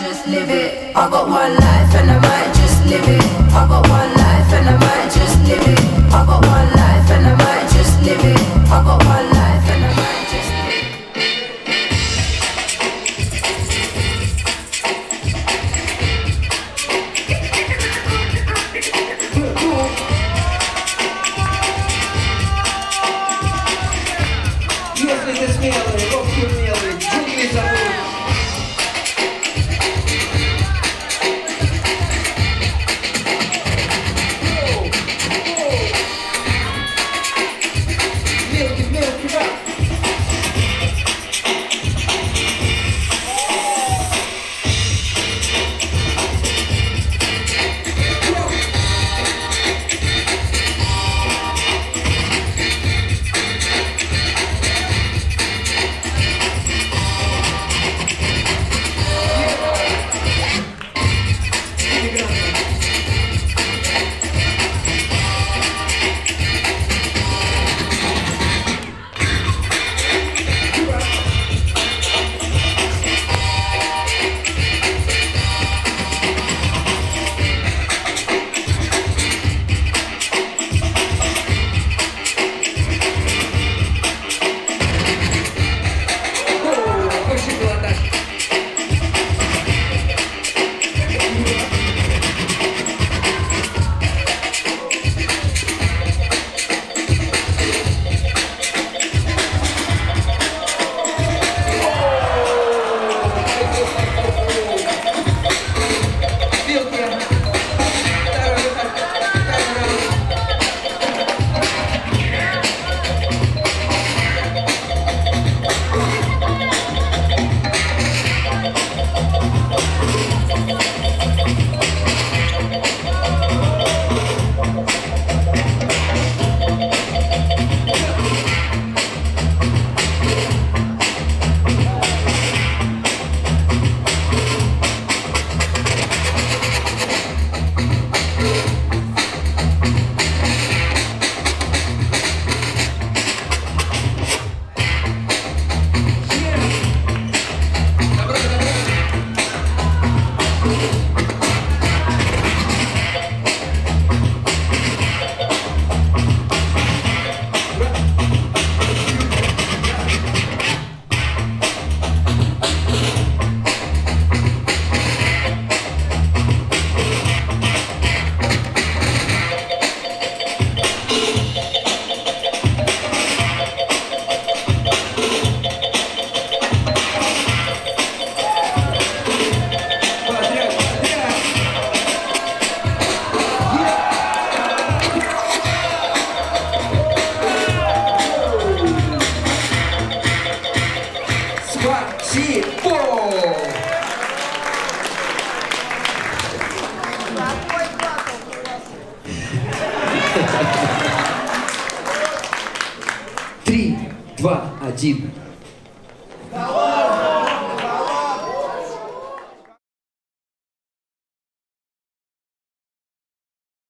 might just live it. I got one life and I might just live it. I got one life and I might just live it. I got one life and I might just live it. I got one life and I might just Один.